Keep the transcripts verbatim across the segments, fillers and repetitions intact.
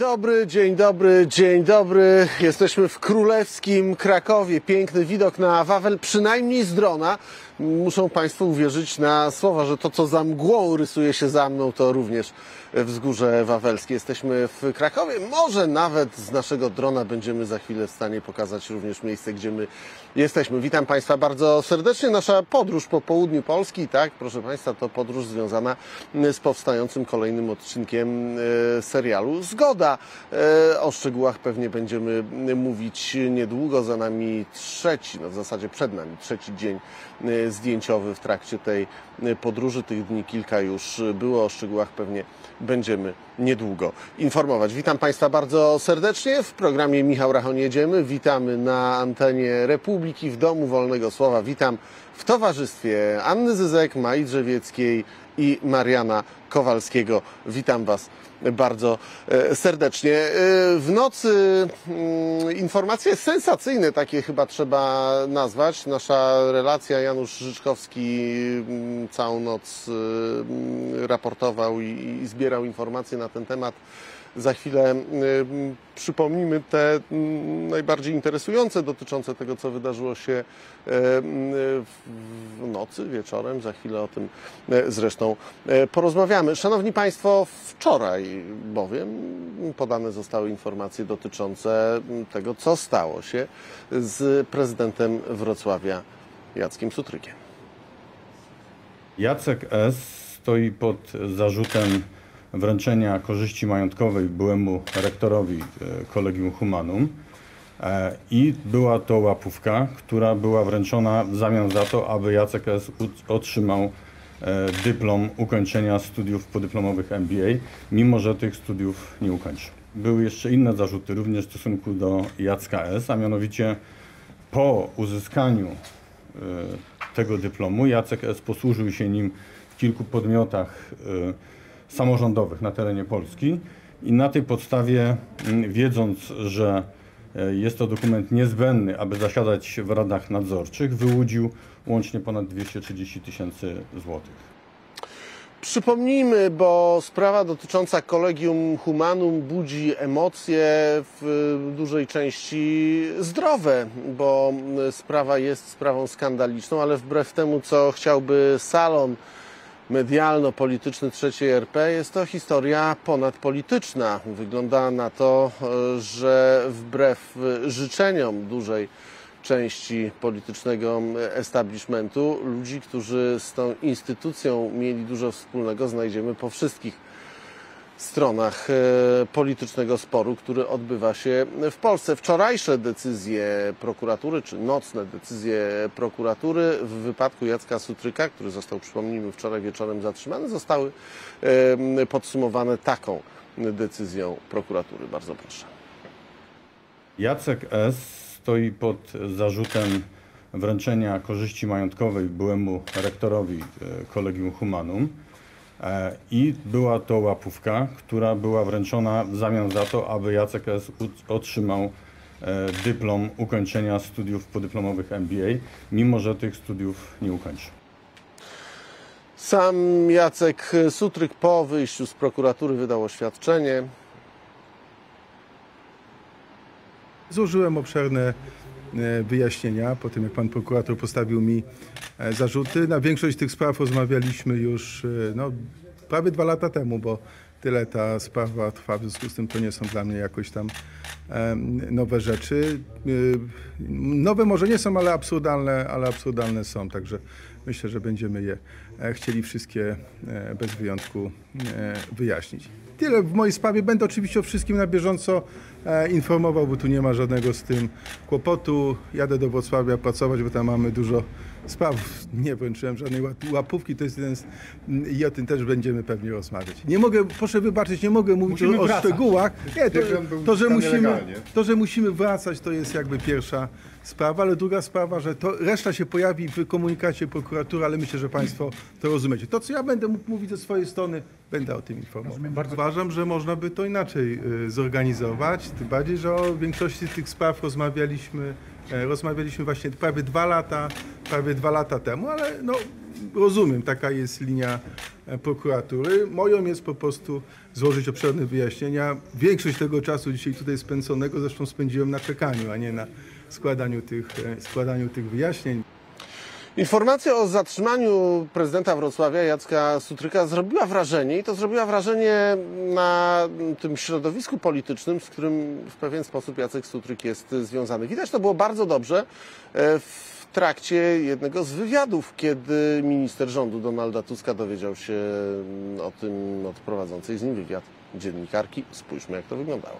dobry, dzień dobry, dzień dobry. Jesteśmy w królewskim Krakowie. Piękny widok na Wawel, przynajmniej z drona. Muszą Państwo uwierzyć na słowa, że to, co za mgłą rysuje się za mną, to również Wzgórze Wawelskie. Jesteśmy w Krakowie. Może nawet z naszego drona będziemy za chwilę w stanie pokazać również miejsce, gdzie my jesteśmy. Witam Państwa bardzo serdecznie. Nasza podróż po południu Polski, tak, proszę Państwa, to podróż związana z powstającym kolejnym odcinkiem serialu Zgoda. O szczegółach pewnie będziemy mówić niedługo. Za nami trzeci, no w zasadzie przed nami trzeci dzień zdjęciowy w trakcie tej podróży. Tych dni kilka już było. O szczegółach pewnie będziemy niedługo informować. Witam Państwa bardzo serdecznie w programie Michał Rachoń Jedziemy. Witamy na antenie Republiki w Domu Wolnego Słowa. Witam w towarzystwie Anny Zyzek Majdrzewieckiej i Mariana Kowalskiego. Witam Was bardzo serdecznie. W nocy informacje sensacyjne, takie chyba trzeba nazwać. Nasza relacja, Janusz Rzyczkowski całą noc raportował i zbierał informacje na ten temat. Za chwilę przypomnimy te najbardziej interesujące dotyczące tego, co wydarzyło się w nocy, wieczorem. Za chwilę o tym zresztą porozmawiamy. Szanowni Państwo, wczoraj bowiem podane zostały informacje dotyczące tego, co stało się z prezydentem Wrocławia Jackiem Sutrykiem. Jacek S. stoi pod zarzutem wręczenia korzyści majątkowej byłemu rektorowi Collegium Humanum i była to łapówka, która była wręczona w zamian za to, aby Jacek S. otrzymał dyplom ukończenia studiów podyplomowych M B A, mimo że tych studiów nie ukończył. Były jeszcze inne zarzuty również w stosunku do Jacka S., a mianowicie po uzyskaniu tego dyplomu Jacek S. posłużył się nim w kilku podmiotach samorządowych na terenie Polski i na tej podstawie, wiedząc, że jest to dokument niezbędny, aby zasiadać w radach nadzorczych, wyłudził łącznie ponad dwieście trzydzieści tysięcy złotych. Przypomnijmy, bo sprawa dotycząca Collegium Humanum budzi emocje, w dużej części zdrowe, bo sprawa jest sprawą skandaliczną, ale wbrew temu, co chciałby salon medialno-polityczny trzeciej R P, jest to historia ponadpolityczna. Wygląda na to, że wbrew życzeniom dużej części politycznego establishmentu, ludzi, którzy z tą instytucją mieli dużo wspólnego, znajdziemy po wszystkich stronach politycznego sporu, który odbywa się w Polsce. Wczorajsze decyzje prokuratury, czy nocne decyzje prokuratury w wypadku Jacka Sutryka, który został, przypomnijmy, wczoraj wieczorem zatrzymany, zostały podsumowane taką decyzją prokuratury. Bardzo proszę. Jacek S. stoi pod zarzutem wręczenia korzyści majątkowej byłemu rektorowi Collegium Humanum i była to łapówka, która była wręczona w zamian za to, aby Jacek S. otrzymał dyplom ukończenia studiów podyplomowych M B A, mimo że tych studiów nie ukończył. Sam Jacek Sutryk po wyjściu z prokuratury wydał oświadczenie. Złożyłem obszerne wyjaśnienia po tym, jak pan prokurator postawił mi zarzuty. Na większość tych spraw rozmawialiśmy już no, prawie dwa lata temu, bo tyle ta sprawa trwa, w związku z tym to nie są dla mnie jakoś tam nowe rzeczy. Nowe może nie są, ale absurdalne, ale absurdalne są, także myślę, że będziemy je chcieli wszystkie bez wyjątku wyjaśnić. Tyle w mojej sprawie. Będę oczywiście o wszystkim na bieżąco informował, bo tu nie ma żadnego z tym kłopotu. Jadę do Wrocławia pracować, bo tam mamy dużo spraw. Nie wręczyłem żadnej łapówki. To jest jeden z... I o tym też będziemy pewnie rozmawiać. Nie mogę, proszę wybaczyć, nie mogę mówić musimy o wracać. szczegółach. Nie, to, to, że musimy, to, że musimy wracać, to jest jakby pierwsza sprawa, ale druga sprawa, że to reszta się pojawi w komunikacie prokuratury, ale myślę, że Państwo to rozumiecie. To, co ja będę mógł mówić ze swojej strony, będę o tym informował. Bardzo uważam, że można by to inaczej zorganizować, tym bardziej, że o większości tych spraw rozmawialiśmy, rozmawialiśmy właśnie prawie dwa lata, prawie dwa lata temu, ale no, rozumiem, taka jest linia prokuratury. Moją jest po prostu złożyć obszerne wyjaśnienia. Większość tego czasu dzisiaj tutaj spędzonego zresztą spędziłem na czekaniu, a nie na składaniu tych, składaniu tych wyjaśnień. Informacja o zatrzymaniu prezydenta Wrocławia Jacka Sutryka zrobiła wrażenie i to zrobiła wrażenie na tym środowisku politycznym, z którym w pewien sposób Jacek Sutryk jest związany. Widać to było bardzo dobrze w trakcie jednego z wywiadów, kiedy minister rządu Donalda Tuska dowiedział się o tym od prowadzącej z nim wywiad dziennikarki. Spójrzmy, jak to wyglądało.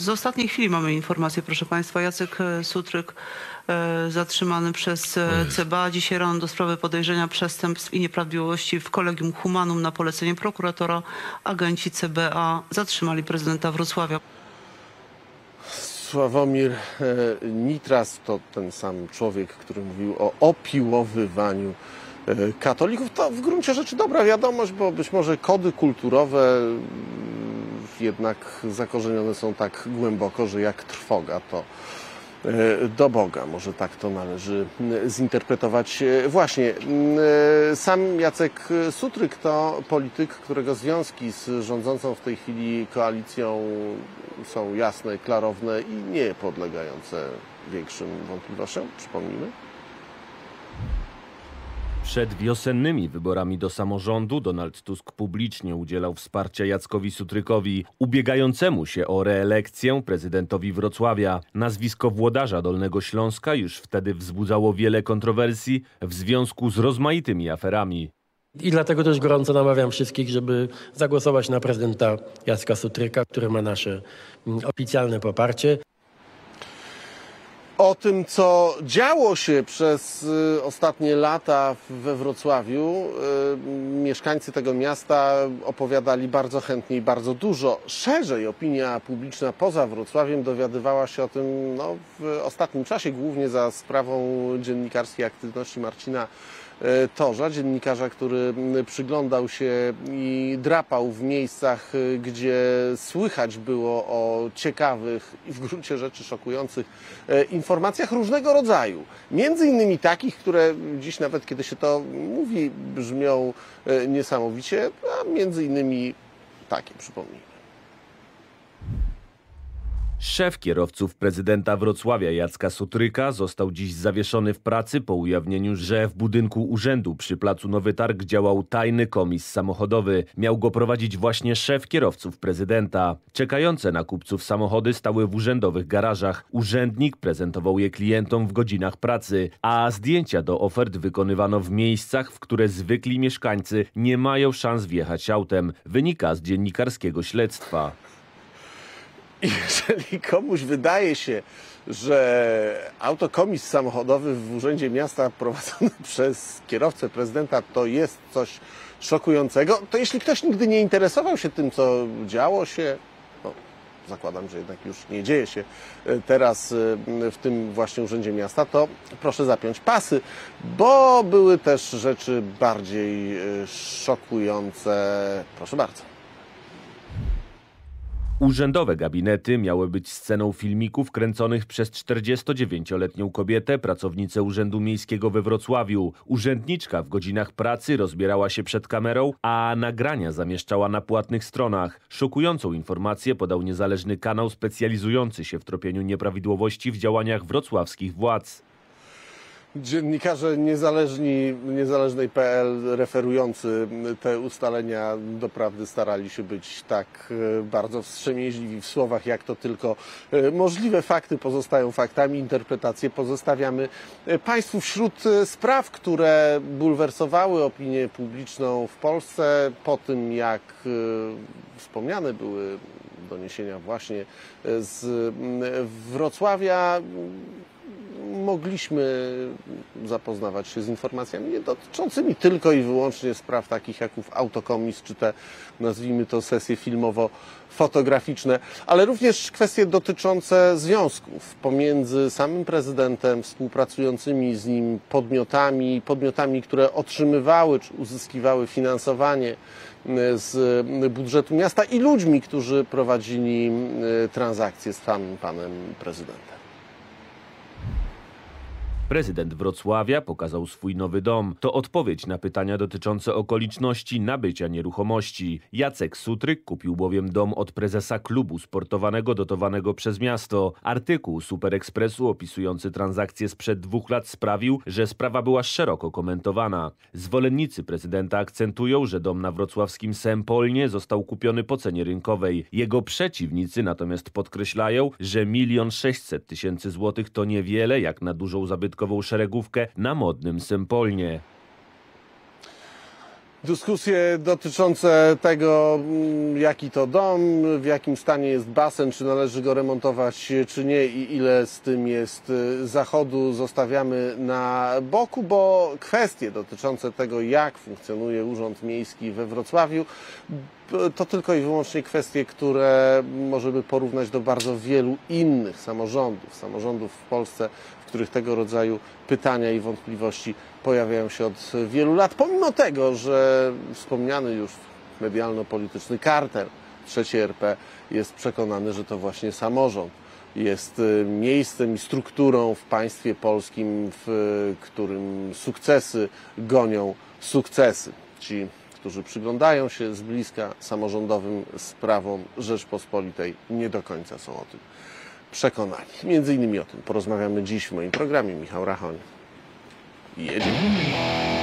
Z ostatniej chwili mamy informację, proszę Państwa. Jacek Sutryk zatrzymany przez C B A. Dzisiaj rano do sprawy podejrzenia przestępstw i nieprawidłowości w Collegium Humanum na polecenie prokuratora agenci C B A zatrzymali prezydenta Wrocławia. Sławomir Nitras to ten sam człowiek, który mówił o opiłowywaniu katolików. To w gruncie rzeczy dobra wiadomość, bo być może kody kulturowe jednak zakorzenione są tak głęboko, że jak trwoga, to do Boga. Może tak to należy zinterpretować. Właśnie, sam Jacek Sutryk to polityk, którego związki z rządzącą w tej chwili koalicją są jasne, klarowne i nie podlegające większym wątpliwościom, przypomnijmy. Przed wiosennymi wyborami do samorządu Donald Tusk publicznie udzielał wsparcia Jackowi Sutrykowi, ubiegającemu się o reelekcję prezydentowi Wrocławia. Nazwisko włodarza Dolnego Śląska już wtedy wzbudzało wiele kontrowersji w związku z rozmaitymi aferami. I dlatego też gorąco namawiam wszystkich, żeby zagłosować na prezydenta Jacka Sutryka, który ma nasze oficjalne poparcie. O tym, co działo się przez ostatnie lata we Wrocławiu, mieszkańcy tego miasta opowiadali bardzo chętnie i bardzo dużo. Szerzej opinia publiczna poza Wrocławiem dowiadywała się o tym no, w ostatnim czasie, głównie za sprawą dziennikarskiej aktywności Marcina Torza, dziennikarza, który przyglądał się i drapał w miejscach, gdzie słychać było o ciekawych i w gruncie rzeczy szokujących informacjach różnego rodzaju. Między innymi takich, które dziś nawet kiedy się to mówi brzmią niesamowicie, a między innymi takie, przypomnijmy. Szef kierowców prezydenta Wrocławia Jacka Sutryka został dziś zawieszony w pracy po ujawnieniu, że w budynku urzędu przy placu Nowy Targ działał tajny komis samochodowy. Miał go prowadzić właśnie szef kierowców prezydenta. Czekające na kupców samochody stały w urzędowych garażach. Urzędnik prezentował je klientom w godzinach pracy, a zdjęcia do ofert wykonywano w miejscach, w które zwykli mieszkańcy nie mają szans wjechać autem. Wynika z dziennikarskiego śledztwa. Jeżeli komuś wydaje się, że autokomis samochodowy w Urzędzie Miasta prowadzony przez kierowcę prezydenta to jest coś szokującego, to jeśli ktoś nigdy nie interesował się tym, co działo się, no, zakładam, że jednak już nie dzieje się teraz w tym właśnie Urzędzie Miasta, to proszę zapiąć pasy, bo były też rzeczy bardziej szokujące. Proszę bardzo. Urzędowe gabinety miały być sceną filmików kręconych przez czterdziestodziewięcioletnią kobietę, pracownicę Urzędu Miejskiego we Wrocławiu. Urzędniczka w godzinach pracy rozbierała się przed kamerą, a nagrania zamieszczała na płatnych stronach. Szokującą informację podał niezależny kanał specjalizujący się w tropieniu nieprawidłowości w działaniach wrocławskich władz. Dziennikarze niezależni, niezależnej kropka p l referujący te ustalenia doprawdy starali się być tak bardzo wstrzemięźliwi w słowach, jak to tylko możliwe. Fakty pozostają faktami, interpretacje pozostawiamy Państwu. Wśród spraw, które bulwersowały opinię publiczną w Polsce po tym, jak wspomniane były doniesienia właśnie z Wrocławia, mogliśmy zapoznawać się z informacjami nie dotyczącymi tylko i wyłącznie spraw takich jak ów autokomis, czy te, nazwijmy to, sesje filmowo-fotograficzne, ale również kwestie dotyczące związków pomiędzy samym prezydentem, współpracującymi z nim podmiotami, podmiotami, które otrzymywały czy uzyskiwały finansowanie z budżetu miasta i ludźmi, którzy prowadzili transakcje z samym panem prezydentem. Prezydent Wrocławia pokazał swój nowy dom. To odpowiedź na pytania dotyczące okoliczności nabycia nieruchomości. Jacek Sutryk kupił bowiem dom od prezesa klubu sportowanego dotowanego przez miasto. Artykuł Super Ekspresu opisujący transakcję sprzed dwóch lat sprawił, że sprawa była szeroko komentowana. Zwolennicy prezydenta akcentują, że dom na wrocławskim Sępolnie został kupiony po cenie rynkowej. Jego przeciwnicy natomiast podkreślają, że milion sześćset tysięcy złotych to niewiele jak na dużą zabytkową szeregówkę na modnym Sępolnie. Dyskusje dotyczące tego, jaki to dom, w jakim stanie jest basen, czy należy go remontować, czy nie i ile z tym jest zachodu, zostawiamy na boku, bo kwestie dotyczące tego, jak funkcjonuje Urząd Miejski we Wrocławiu, to tylko i wyłącznie kwestie, które możemy porównać do bardzo wielu innych samorządów, samorządów w Polsce, w których tego rodzaju pytania i wątpliwości pojawiają się od wielu lat, pomimo tego, że wspomniany już medialno-polityczny kartel trzeciej R P jest przekonany, że to właśnie samorząd jest miejscem i strukturą w państwie polskim, w którym sukcesy gonią sukcesy. Ci, którzy przyglądają się z bliska samorządowym sprawom Rzeczpospolitej, nie do końca są o tym przekonani. Między innymi o tym porozmawiamy dziś w moim programie. Michał Rachoń. Jedziemy.